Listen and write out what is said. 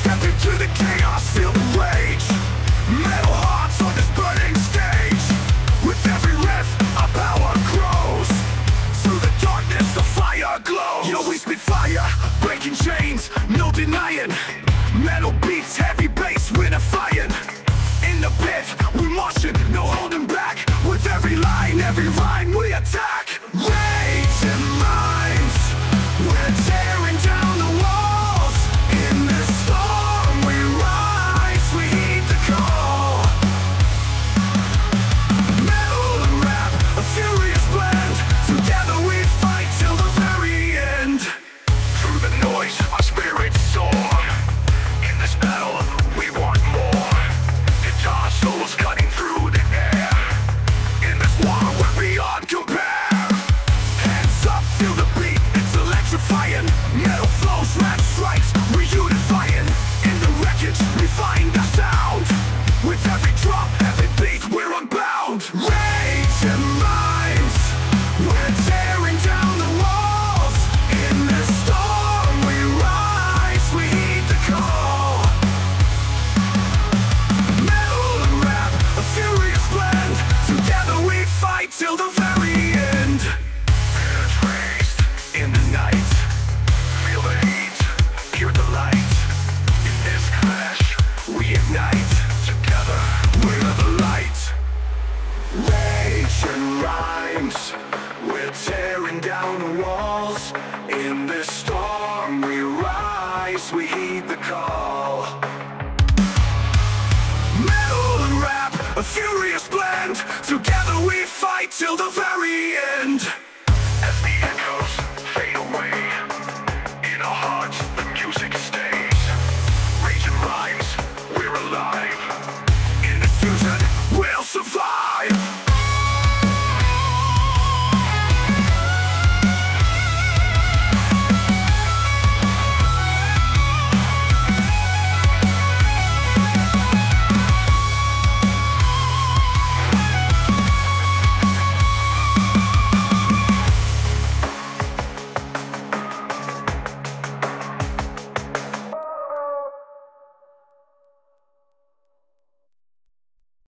Step into the chaos, feel the rage. Metal hearts on this burning stage. With every riff, our power grows. Through the darkness, the fire glows. Yo, we spit fire, breaking chains, no denying. Metal beats, heavy bass, we're defying. In the pit, we're marching, no holding back. With every line, every rhyme, we attack. Rage and minds, we're tearing down the walls. In this storm we rise, we heed the call. Metal and rap, a furious blend. Together we fight till the very end. Through the noise, our spirits soar. In this battle, we want more. It's our souls cutting through the air. In this war, we're beyond compare. Metal flows, rap strikes, we unifying. In the wreckage, we find our sound. With every drop, every beat, we're unbound. Rage and minds, we're tearing down the walls. In this storm we rise, we heed the call. Metal and rap, a furious blend. Together we fight till the very end. Hands raised in the night. Ignite, together we're the light. Rage and rhymes, we're tearing down the walls. In this storm we rise, we heed the call. Metal and rap, a furious blend. Together we fight till the very end.